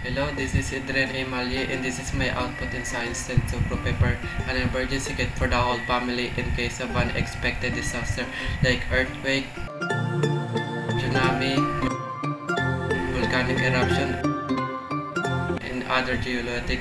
Hello, this is Idren A. Malie and this is my output in Science 10 Pro paper, an emergency kit for the whole family in case of unexpected disaster like earthquake, tsunami, volcanic eruption, and other geologic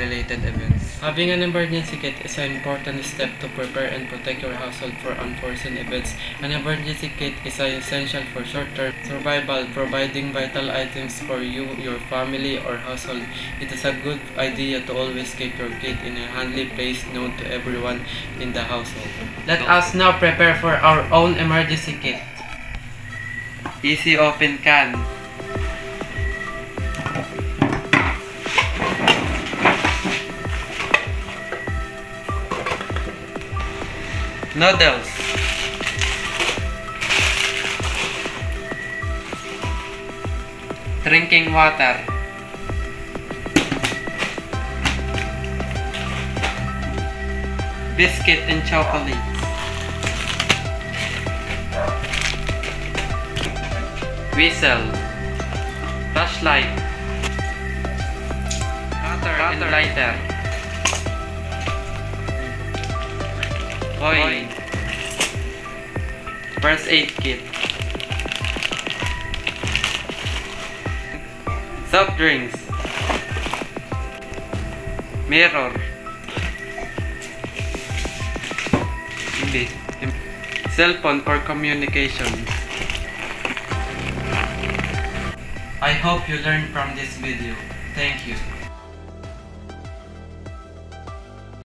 related events. Having an emergency kit is an important step to prepare and protect your household for unforeseen events. An emergency kit is essential for short-term survival, providing vital items for you, your family, or household. It is a good idea to always keep your kit in a handy place known to everyone in the household. Let us now prepare for our own emergency kit. Easy open can. Noodles, drinking water, biscuit and chocolate, whistle, flashlight, cutter and lighter, oil, first aid kit, soft drinks, mirror, cell phone for communication. I hope you learned from this video. Thank you.